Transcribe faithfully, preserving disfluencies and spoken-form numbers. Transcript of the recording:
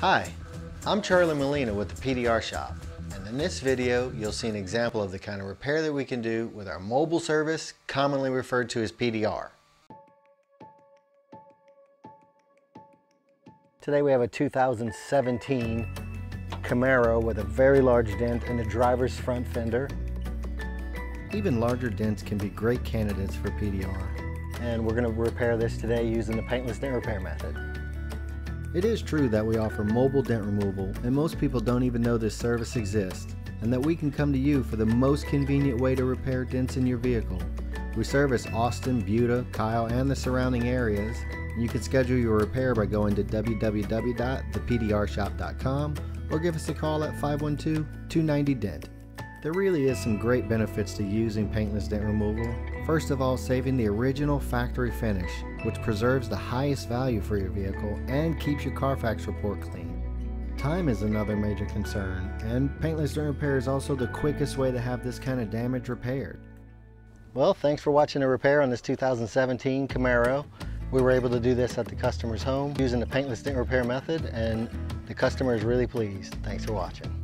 Hi, I'm Charlie Molina with the P D R Shop, and in this video you'll see an example of the kind of repair that we can do with our mobile service, commonly referred to as P D R. Today we have a two thousand seventeen Camaro with a very large dent in the driver's front fender. Even larger dents can be great candidates for P D R. And we're going to repair this today using the paintless dent repair method. It is true that we offer mobile dent removal, and most people don't even know this service exists, and that we can come to you for the most convenient way to repair dents in your vehicle. We service Austin, Buda, Kyle, and the surrounding areas. You can schedule your repair by going to w w w dot the p d r shop dot com or give us a call at five one two, two nine zero, D E N T. There really is some great benefits to using paintless dent removal. First of all, saving the original factory finish, which preserves the highest value for your vehicle and keeps your Carfax report clean. Time is another major concern, and paintless dent repair is also the quickest way to have this kind of damage repaired. Well, thanks for watching the repair on this two thousand seventeen Camaro. We were able to do this at the customer's home using the paintless dent repair method, and the customer is really pleased. Thanks for watching.